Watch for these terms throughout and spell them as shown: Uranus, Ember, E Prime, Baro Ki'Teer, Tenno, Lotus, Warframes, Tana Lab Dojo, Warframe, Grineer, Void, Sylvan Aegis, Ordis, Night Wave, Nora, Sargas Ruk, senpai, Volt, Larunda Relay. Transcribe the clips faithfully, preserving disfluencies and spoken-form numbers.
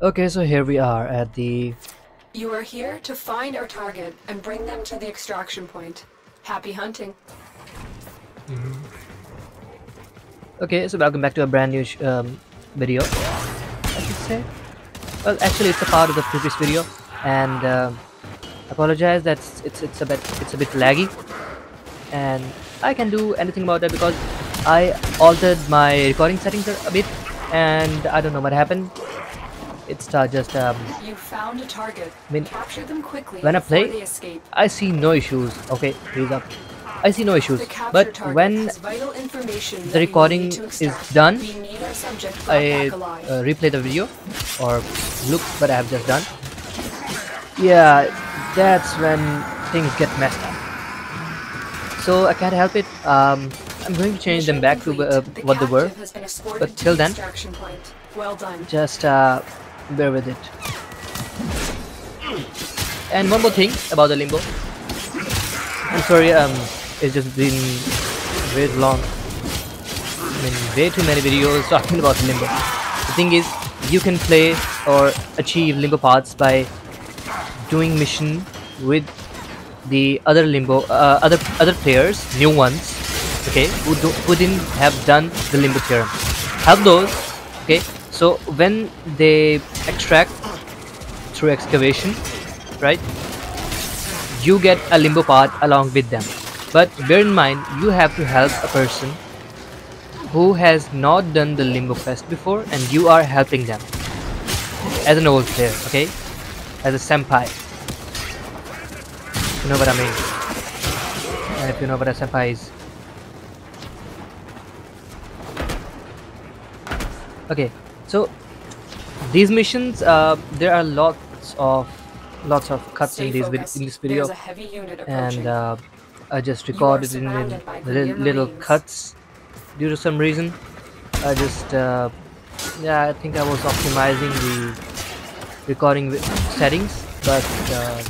Okay, so here we are at the... You are here to find our target and bring them to the extraction point. Happy hunting. Mm-hmm. Okay, so welcome back to a brand new sh um, video, I should say. Well, actually it's a part of the previous video, and uh, apologize that it's it's a bit it's a bit laggy, and I can do anything about that because I altered my recording settings a bit, and I don't know what happened. It's uh, just um, you found a target. When, capture them quickly when I play, I see no issues. Okay, he's up. I see no issues. But when the recording is done, I uh, replay the video or look what I have just done. Yeah, that's when things get messed up. So I can't help it. Um, I'm going to change them back to uh, what they were. But till then, just uh, bear with it. And one more thing about the limbo. I'm sorry, um, it's just been way long. I mean, way too many videos talking about limbo. The thing is, you can play or achieve limbo paths by doing mission with the other limbo, uh, other other players, new ones, okay, who do, who didn't have done the limbo theorem. Help those, okay. So when they extract through excavation, right? You get a limbo path along with them, but bear in mind you have to help a person who has not done the limbo quest before, and you are helping them as an old player, okay, as a senpai. You know what I mean? And if you know what a senpai is, okay. So these missions, uh, there are lots of. Lots of cuts Stay in, these vid in this video, and uh, I just recorded in, in li little marines. cuts due to some reason. I just, uh, yeah, I think I was optimizing the recording settings, but uh,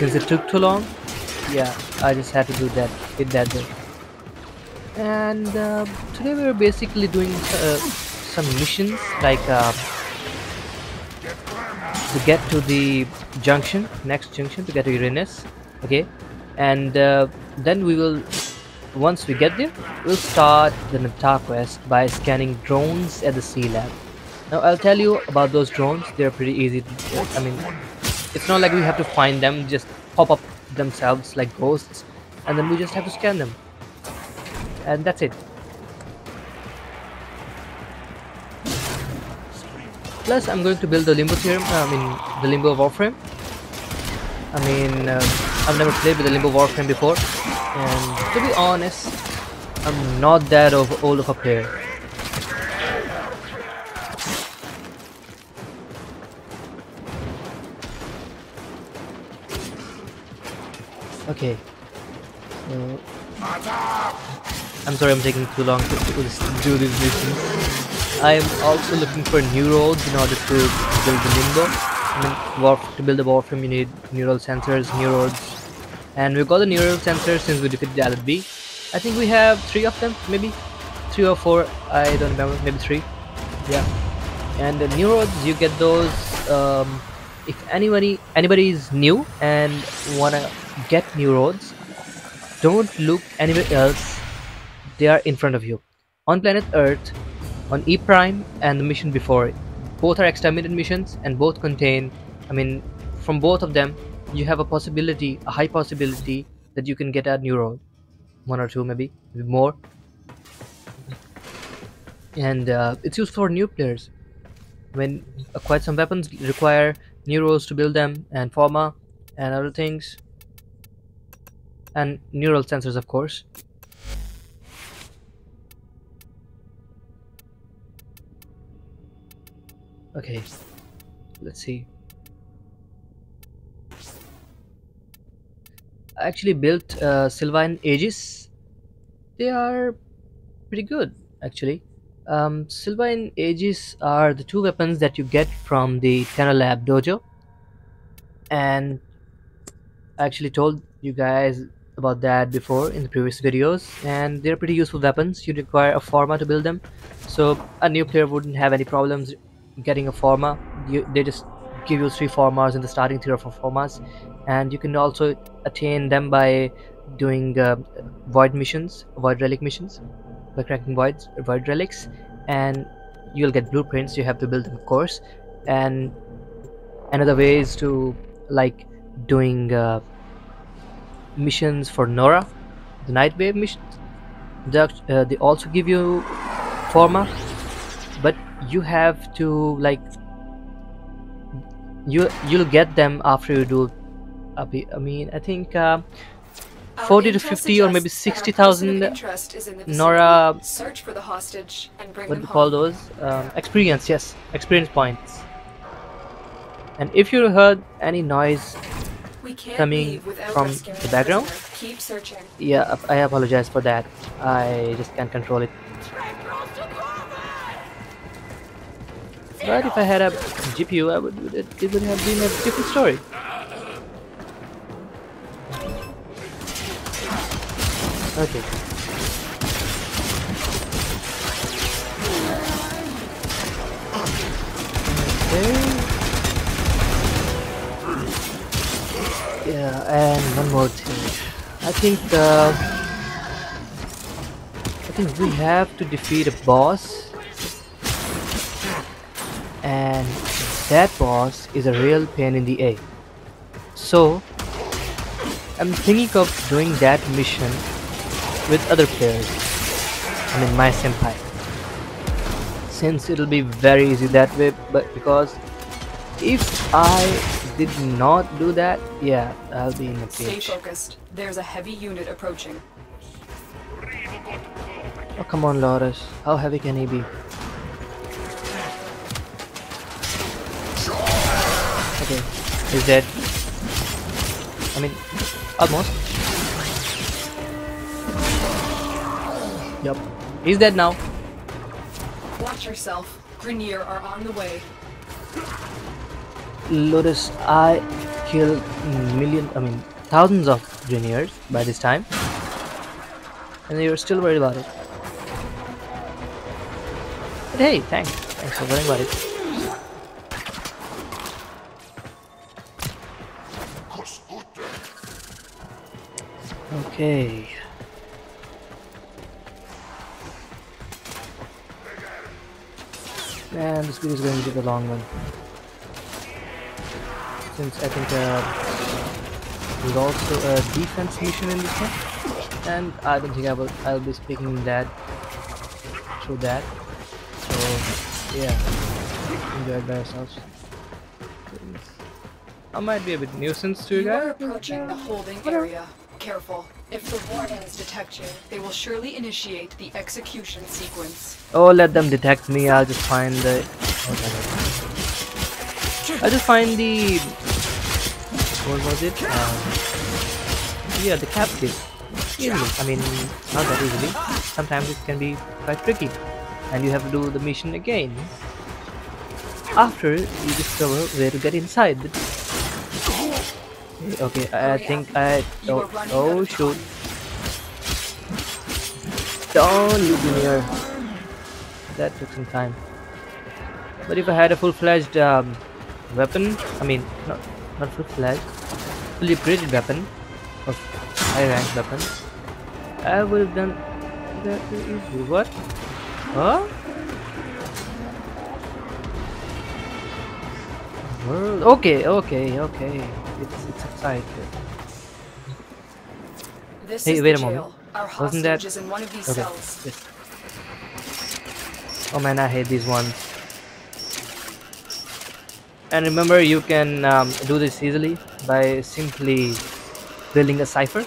since it took too long, yeah, I just had to do that, hit that day. And uh, today we we're basically doing uh, some missions like. Uh, to get to the junction, next junction, to get to Uranus, okay, and uh, then we will, once we get there, we'll start the Nata quest by scanning drones at the sea lab. Now I'll tell you about those drones. They're pretty easy to get. I mean, it's not like we have to find them, just pop up themselves like ghosts, and then we just have to scan them, and that's it. Plus, I'm going to build the limbo theorem, uh, I mean the limbo warframe. I mean, uh, I've never played with the limbo warframe before, and to be honest, I'm not that of old of a player. Okay. So, I'm sorry I'm taking too long to do this mission. I am also looking for new roads in order to build the limbo. I mean, warp, to build the warframe you need neural sensors, new roads. And we've got the neural sensors since we defeated Alad B. I think we have three of them, maybe? Three or four, I don't remember, maybe three. Yeah. And the new roads, you get those um, if anybody, anybody is new and wanna get new roads, don't look anywhere else. They are in front of you. On planet Earth, on E Prime and the mission before it, both are exterminated missions, and both contain, I mean, from both of them, you have a possibility, a high possibility that you can get a new role, one or two maybe, maybe more, and uh, it's used for new players. When uh, quite some weapons require new roles to build them, and forma, and other things, and neural sensors, of course. Okay, let's see. I actually built uh, Sylvan Aegis. They are pretty good, actually. Um, Sylvan Aegis are the two weapons that you get from the Tana Lab Dojo. And I actually told you guys about that before in the previous videos, and they're pretty useful weapons. You require a forma to build them, so a new player wouldn't have any problems getting a forma. You, they just give you three formas in the starting three or four formas, and you can also attain them by doing uh, void missions, void relic missions, by cracking voids, void relics, and you'll get blueprints. You have to build them, of course. And another way is to like doing uh, missions for Nora, the Night Wave missions. That, uh, they also give you forma, but you have to like you you'll get them after you do. I mean, I think uh, forty to fifty or maybe sixty thousand Nora. Search for the hostage and bring what do you call those? Um, experience, yes, experience points. And if you heard any noise coming from the background, keep searching. Yeah, I apologize for that. I just can't control it. But if I had a G P U, I would. It, it would have been a different story. Okay. Okay. Yeah, and one more thing. I think uh, I think we have to defeat a boss, and that boss is a real pain in the ass. So I'm thinking of doing that mission with other players, I mean my senpai, since it'll be very easy that way. But because if I did not do that, yeah, I'll be in a pinch. Stay focused. There's a heavy unit approaching. Oh come on, Lotus. How heavy can he be? Okay, he's dead. I mean, almost. Yep, he's dead now. Watch yourself. Grineer are on the way. Lotus, I killed million, I mean thousands of Grineers by this time, and you're still worried about it. But hey, thanks, thanks for worrying about it. Okay. And this video is going to be the long one, since I think uh, there's also a defense mission in this one, and I don't think I will. I'll be speaking that through that. So yeah, enjoy it by yourselves. I might be a bit nuisance to you guys. You are approaching the holding area. Careful. If the Warheads detect you, they will surely initiate the execution sequence. Oh, let them detect me. I'll just find the... Okay. I'll just find the... What was it? Uh, yeah, the captive. Easily. I mean, not that easily. Sometimes it can be quite tricky. And you have to do the mission again after you discover where to get inside. Okay, I think I... Oh, oh shoot. Don't you be near. That took some time. But if I had a full-fledged um, weapon, I mean, not, not full-fledged, fully upgraded weapon, or high-ranked weapon, I would have done that easily. What? Huh? World. Okay, okay, okay. It's it's outside. This hey, wait a moment. Wasn't that in one of these okay? Yes. Oh man, I hate these ones. And remember, you can um, do this easily by simply building a cipher.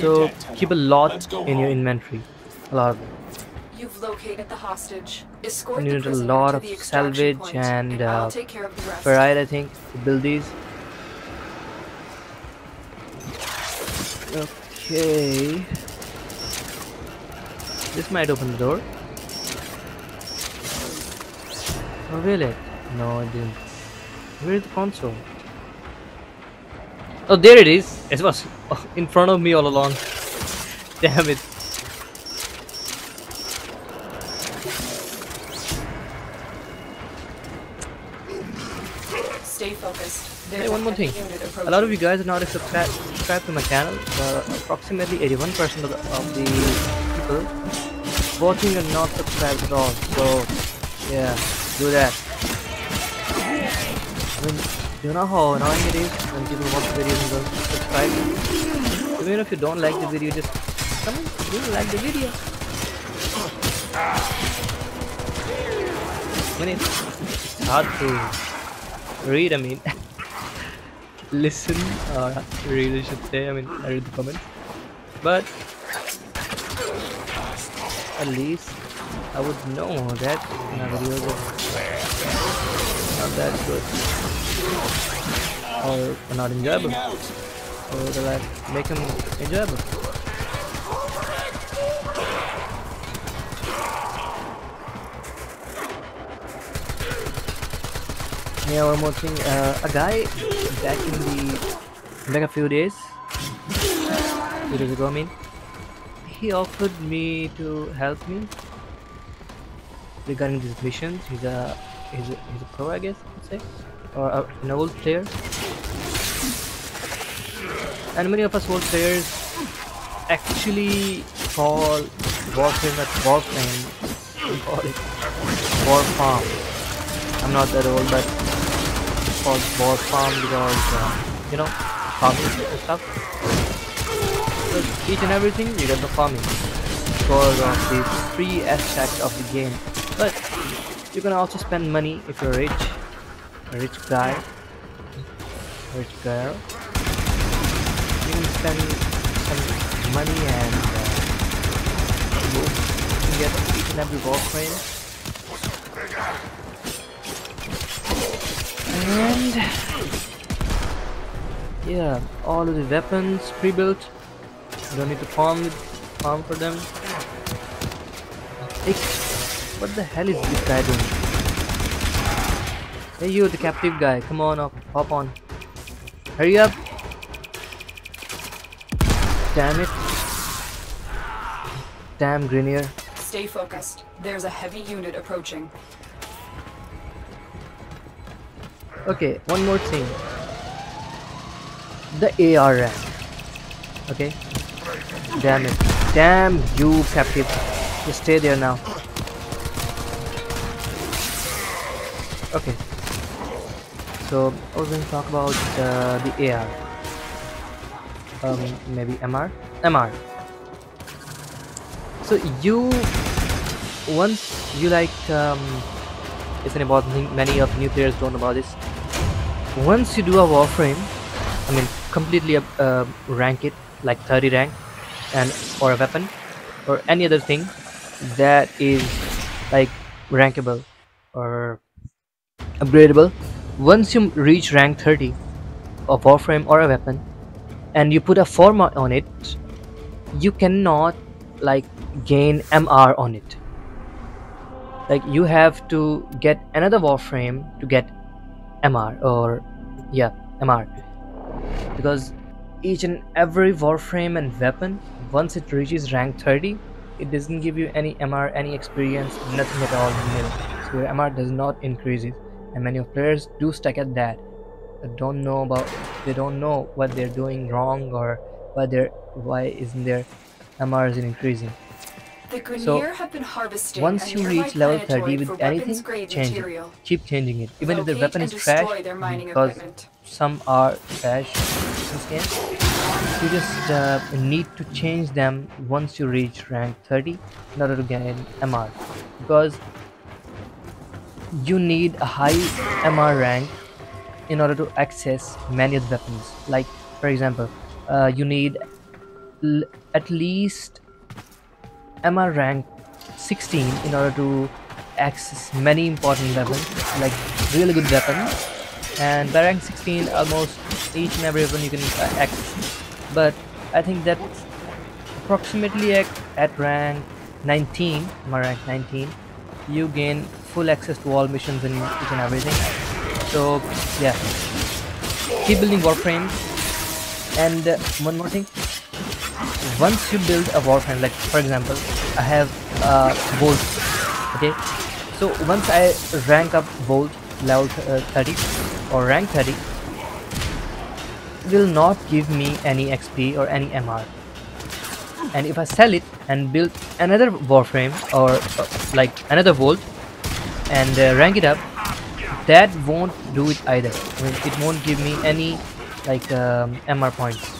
So keep a lot in your inventory, a lot of them. You've located the hostage. Escort you need a lot of salvage point, and uh, ferrite, I think, to build these. Okay. This might open the door. Oh, will it? No, it didn't. Where is the console? Oh, there it is. It was in front of me all along. Damn it. stay focused. There's hey, one more thing. A lot of you guys are not subscribed subscribed to my channel. Uh, approximately eighty-one percent of, of the people watching are not subscribed at all. So yeah, do that. I mean, you know how annoying it is when people watch videos and don't subscribe. Even if you don't like the video, just come on, you like the video. I mean, it's hard to read, I mean, listen, or read I should say, I mean, I read the comments, but at least I would know that my videos are not that good, or are not enjoyable, or that I make them enjoyable. Yeah, one more thing. Uh, a guy back in the back a few days, few days ago, I mean, he offered me to help me regarding these missions. He's a he's a, he's a pro, I guess you could say, or a, an old player. And many of us old players actually call Warframe at Warframe, call it Warfarm. I'm not that old, but called Warfarm because uh, you know, farming and stuff. So each and everything you get the farming because of the free aspect of the game. But you can also spend money if you're rich, a rich guy, a rich girl. You can spend some money and uh, you can get each and every Warframe. And yeah, all of the weapons pre-built, you don't need to farm, farm for them. Hey, what the hell is this guy doing? Hey you, the captive guy, come on up, hop on. Hurry up! Damn it. Damn Grineer. Stay focused, there's a heavy unit approaching. Okay, one more thing. The A R rank. Okay. Damn it. Damn you, captive. Just stay there now. Okay. So I was going to talk about uh, the A R. Um, maybe M R. M R. So you once you like um, it's an important thing. Many of new players don't know about this. Once you do a Warframe, I mean completely uh, rank it like thirty rank and or a weapon or any other thing that is like rankable or upgradable. Once you reach rank thirty of Warframe or a weapon and you put a format on it, you cannot like gain M R on it. Like you have to get another Warframe to get M R or yeah M R, because each and every Warframe and weapon, once it reaches rank thirty, it doesn't give you any M R, any experience, nothing at all nil. So your M R does not increase it, and many of players do stuck at that. They don't know about they don't know what they're doing wrong or why they're why isn't their M R isn't increasing. The so, have been once you reach level thirty with anything, change material. It. Keep changing it. Even Locate if the weapon is trash, because equipment. Some are trash in this game, you just uh, need to change them once you reach rank thirty in order to gain M R. Because you need a high M R rank in order to access many of the weapons. Like, for example, uh, you need l at least M R rank sixteen in order to access many important weapons, like really good weapons, and by rank sixteen almost each and every weapon you can uh, access. But I think that approximately at, at rank nineteen, M R rank nineteen, you gain full access to all missions and each and everything. So yeah, keep building Warframes. And uh, one more thing. Once you build a Warframe, like for example, I have uh, Volt. Okay, so once I rank up Volt, level thirty or rank thirty will not give me any X P or any M R. And if I sell it and build another Warframe or uh, like another Volt and uh, rank it up, that won't do it either. I mean, it won't give me any like um, M R points.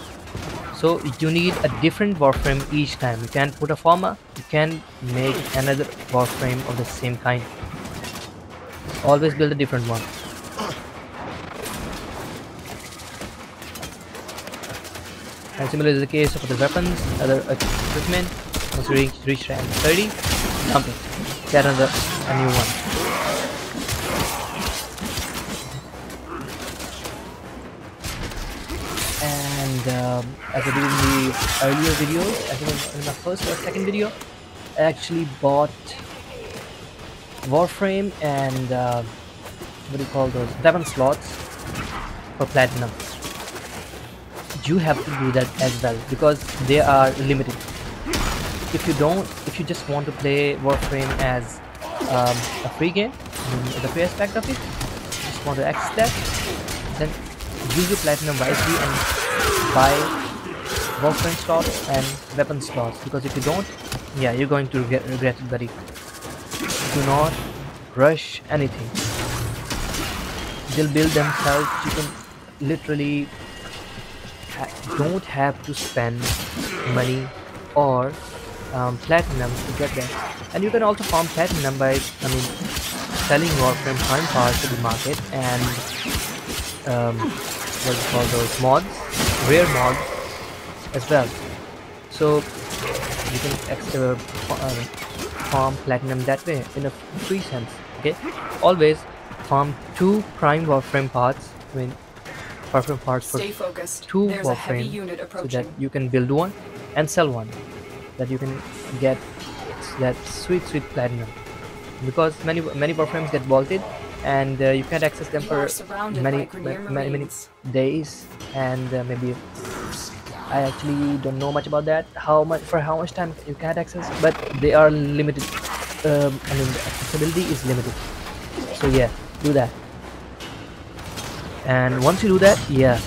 So you need a different Warframe each time. You can't put a farmer, you can't make another Warframe of the same kind. Always build a different one. And similar is the case for the weapons, other equipment. Once you reach, reach rank thirty, dump it. Get another a new one. And um, as I did in the earlier videos, I think in my first or second video, I actually bought Warframe and uh, what do you call those weapon slots for platinum. You have to do that as well because they are limited. If you don't, if you just want to play Warframe as um, a free game, the free aspect of it, just want to access that, then use your platinum wisely and buy Warframe slots and weapon slots, because if you don't, yeah, you're going to regret, regret it, buddy. Do not rush anything. They'll build themselves. You can literally don't have to spend money or um, platinum to get there, and you can also farm platinum by, I mean, selling Warframe coin parts to the market and um, what do you call those mods, rare mods as well. So you can extra uh, farm platinum that way in a free sense. Okay, always farm two prime Warframe parts. I mean, Warframe parts for two Warframe, so that you can build one and sell one, that you can get that sweet sweet platinum, because many many Warframes get vaulted and uh, you can't access them for many many, many days, and uh, maybe I actually don't know much about that, how much for how much time you can't access, but they are limited. um, I mean, the accessibility is limited, so yeah, do that. And once you do that, yeah,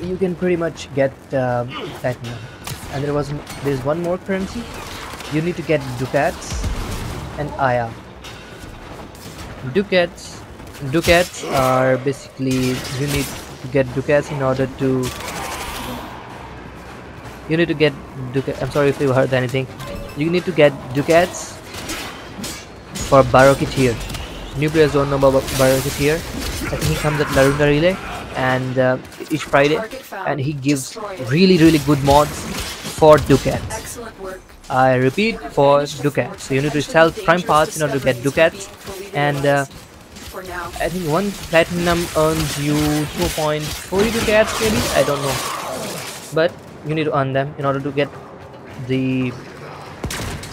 you can pretty much get um, platinum. And there was there's one more currency. You need to get ducats and I A. Ducats, ducats are basically, you need to get ducats in order to. You need to get ducats. I'm sorry if you heard anything. You need to get ducats for Baro Ki'Teer. New players don't know about Baro Ki'Teer. I think he comes at Larunda Relay and uh, each Friday, and he gives really really good mods for ducats. I repeat, for ducats. So you need to sell prime parts in order to get ducats, and uh, I think one platinum earns you two point four ducats maybe, I don't know, but you need to earn them in order to get the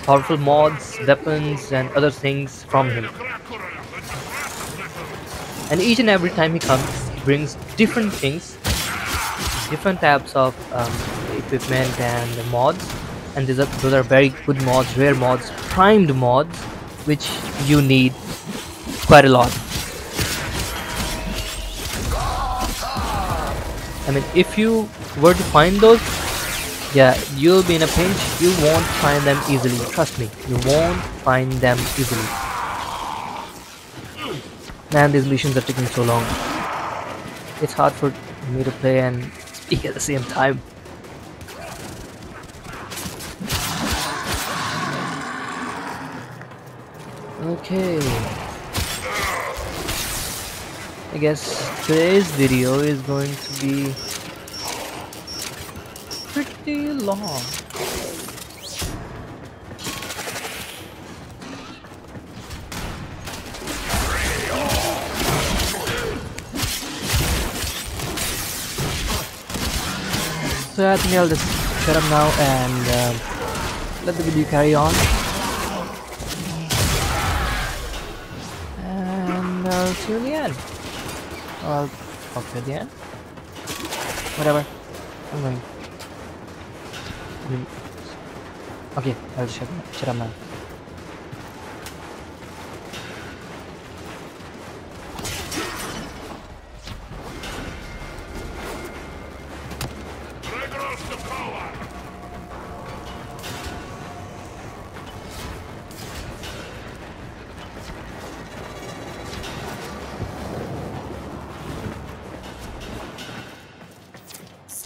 powerful mods, weapons and other things from him. And each and every time he comes, brings different things, different types of um, equipment and mods, and these are, those are very good mods, rare mods, primed mods, which you need quite a lot. I mean, if you were to find those, yeah, you'll be in a pinch. You won't find them easily, trust me, you won't find them easily. Man, these missions are taking so long. It's hard for me to play and speak at the same time. Okay. I guess today's video is going to be pretty long. So I think I'll just shut up now and uh, let the video carry on. And I'll see you in the end. Or I'll talk to you at the end. Whatever. I'm going. Okay, I'll shut, shut up now.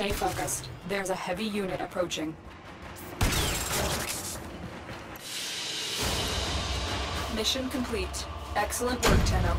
Stay focused. There's a heavy unit approaching. Mission complete. Excellent work, Tenno.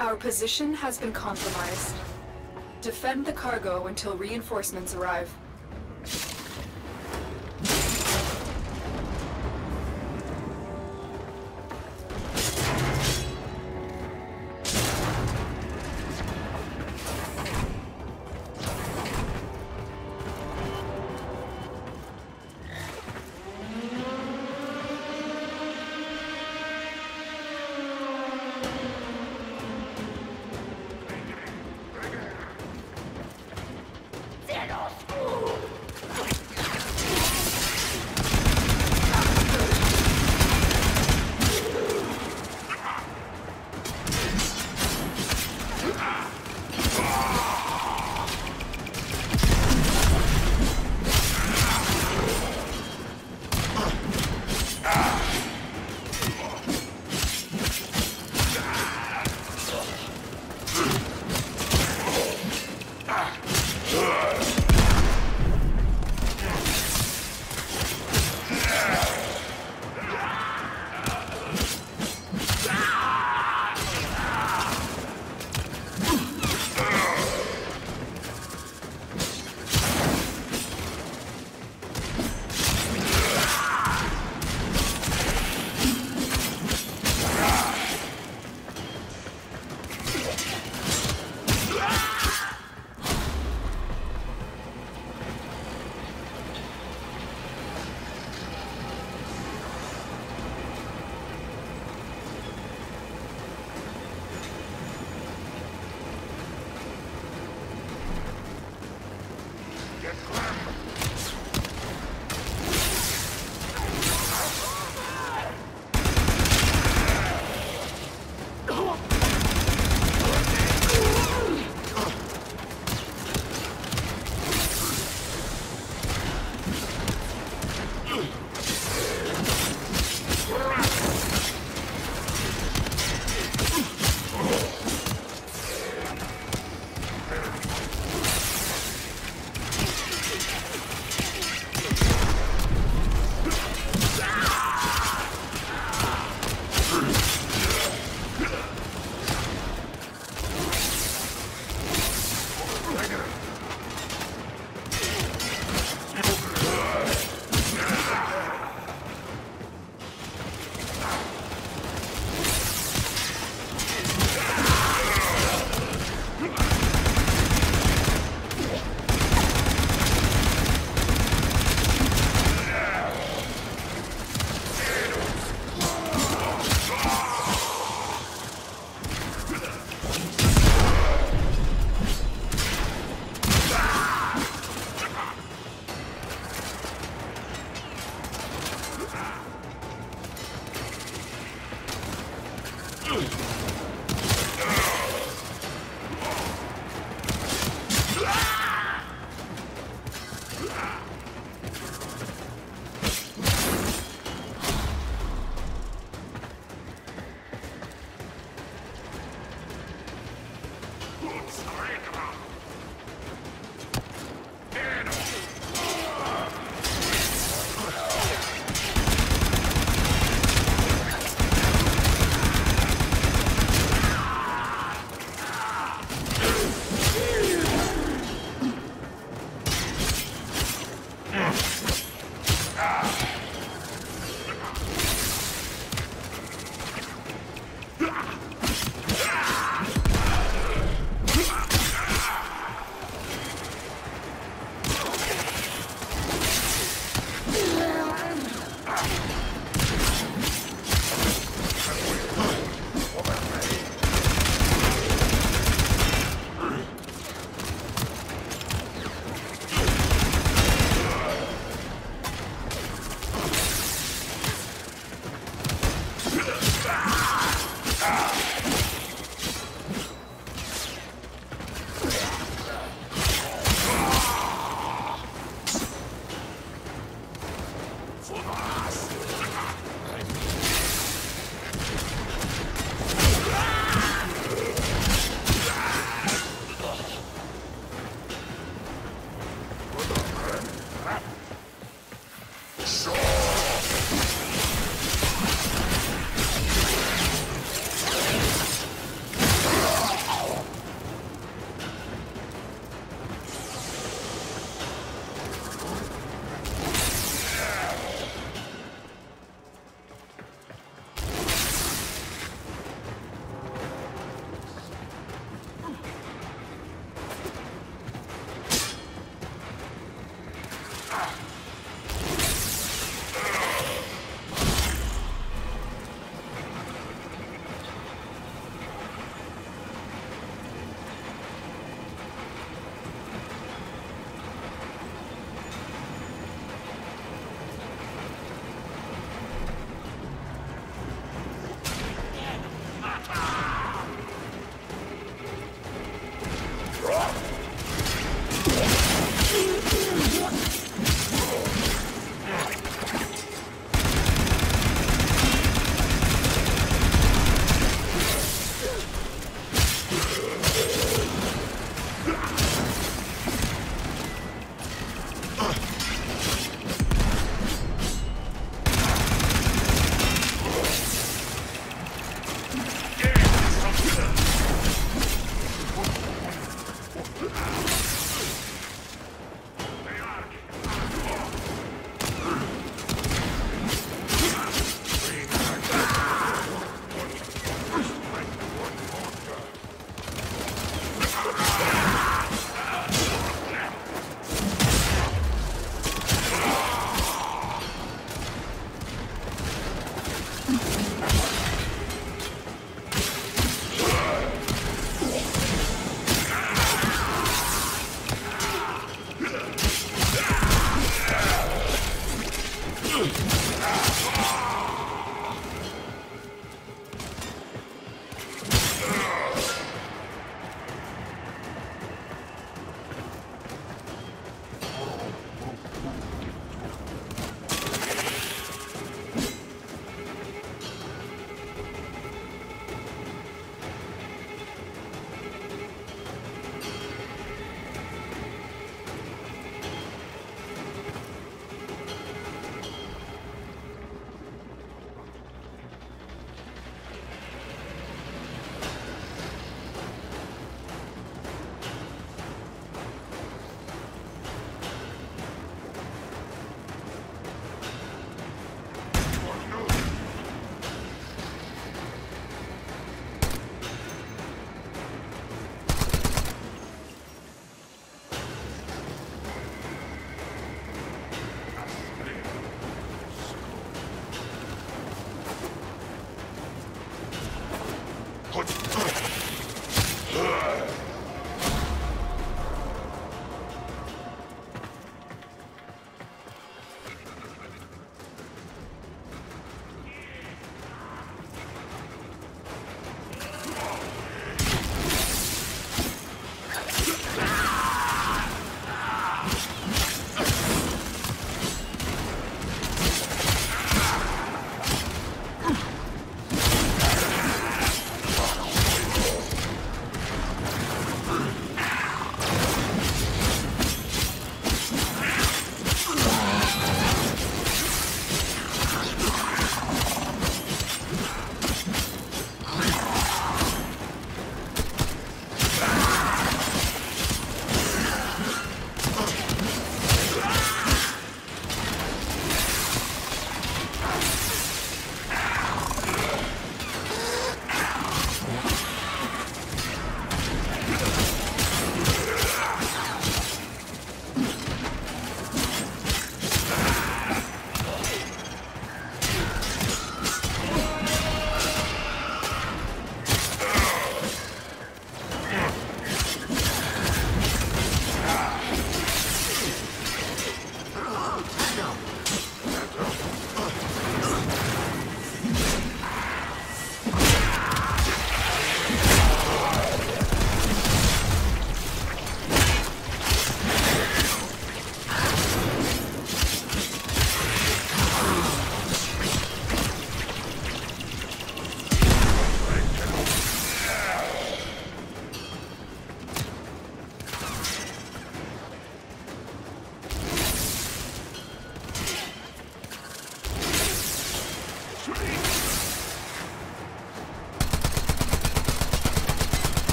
Our position has been compromised. Defend the cargo until reinforcements arrive.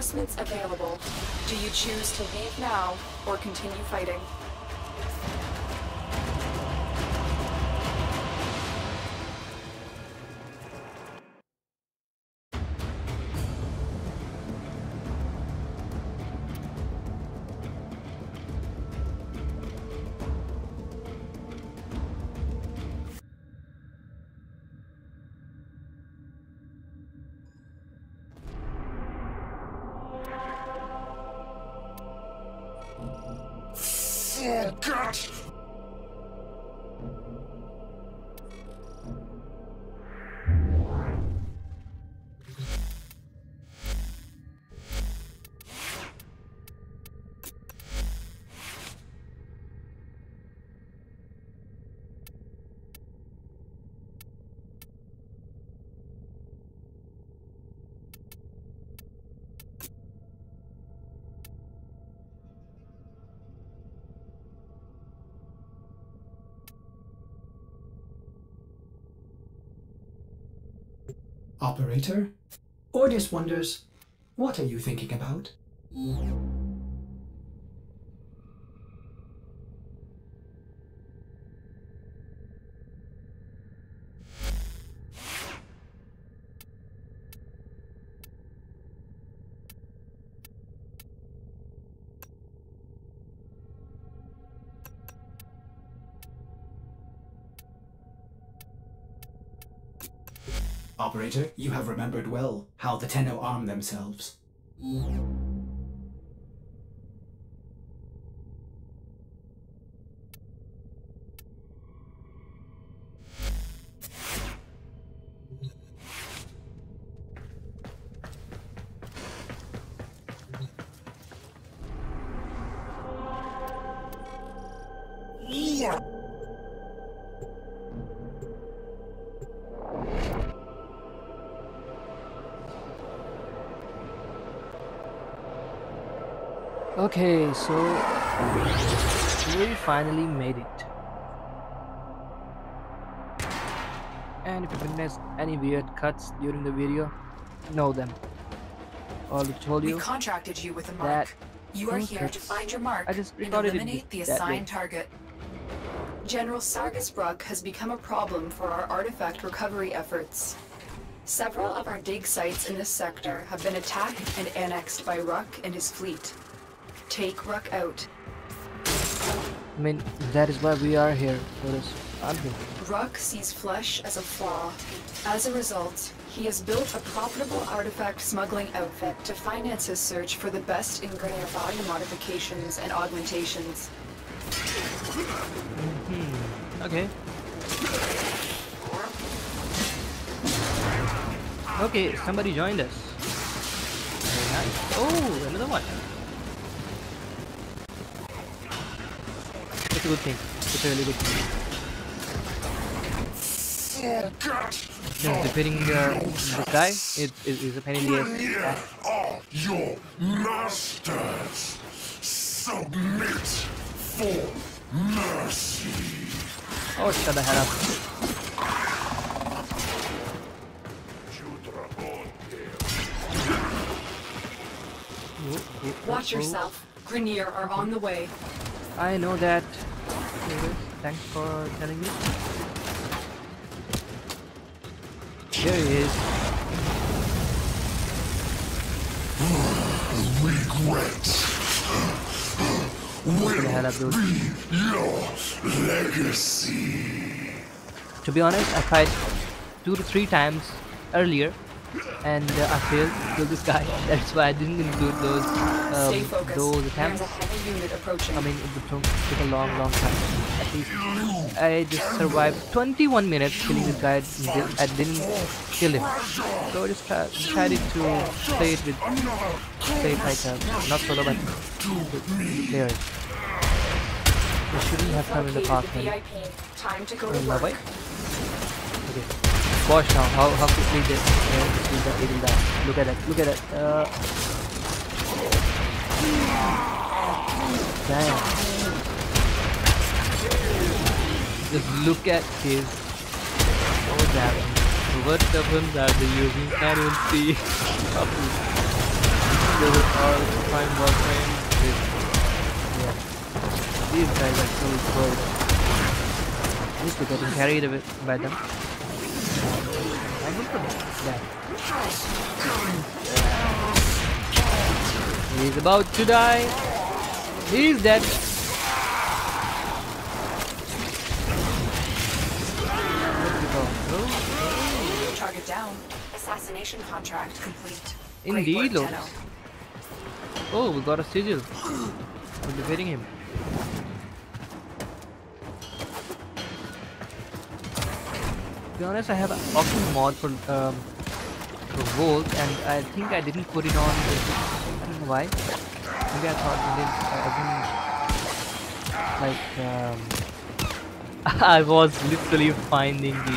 Reinforcements available. Do you choose to leave now or continue fighting? Operator, Ordis wonders, what are you thinking about? Operator, you have remembered well how the Tenno arm themselves. Okay, so we finally made it. And if you miss any weird cuts during the video, know them. All we told you. We contracted you with a mark. You are here to find your mark and eliminate the assigned target. General Sargas Ruk has become a problem for our artifact recovery efforts. Several of our dig sites in this sector have been attacked and annexed by Ruk and his fleet. Take Ruk out. I mean, that is why we are here, Lotus. I'm here. Ruk sees flesh as a flaw. As a result, he has built a profitable artifact smuggling outfit to finance his search for the best in Grineer body modifications and augmentations. Mm-hmm. Okay. Okay, somebody joined us. Very nice. Oh, another one. It's a good thing. It's a really good thing. Oh God! Just defeating uh, this guy is is is a pain in the ass. All your masters submit for mercy. Oh, shut the hell up! Watch yourself. Grineer are on the way. I know that. Thanks for telling me. Here he is. Regrets will be your legacy. To be honest, I tried two to three times earlier, and uh, I failed to kill this guy. That's why I didn't include those um, those attempts. I mean, it would take a long, long time. At least I just survived twenty-one minutes killing this guy. I didn't kill him, so I just try, decided to play it with play it like uh, not solo, but there it. We shouldn't have come in the park. Oh my way. Okay. Watch now, how, how quickly this uh, eating that. Look at that, look at that. Uh... Damn. Just look at his. Oh damn. What weapons are they using? I don't see. they would all find Warframe with, yeah. These guys are so good. At least we got carried away by them. I would put that. He's about to die. He's dead. Target down. Assassination contract complete. Indeed, Lotus. Oh, we got a sigil. We're defeating him. To be honest, I have an awesome mod for, um, for Volt, and I think I didn't put it on. I don't know why. Maybe I thought I didn't. I didn't like, um, I was literally finding the, uh,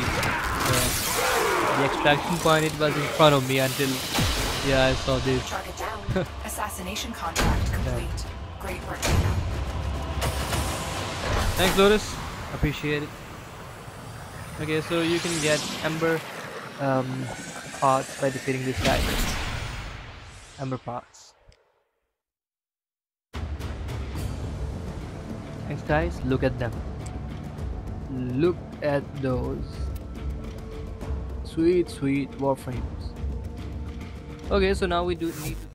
the extraction point. It was in front of me until. Yeah, I saw this. Target down. Assassination contract complete. Yeah. Great work. Thanks, Lotus. Appreciate it. Okay, so you can get Ember um, parts by defeating this guy. Ember parts. Thanks, guys. Look at them. Look at those. Sweet, sweet Warframes. Okay, so now we do need to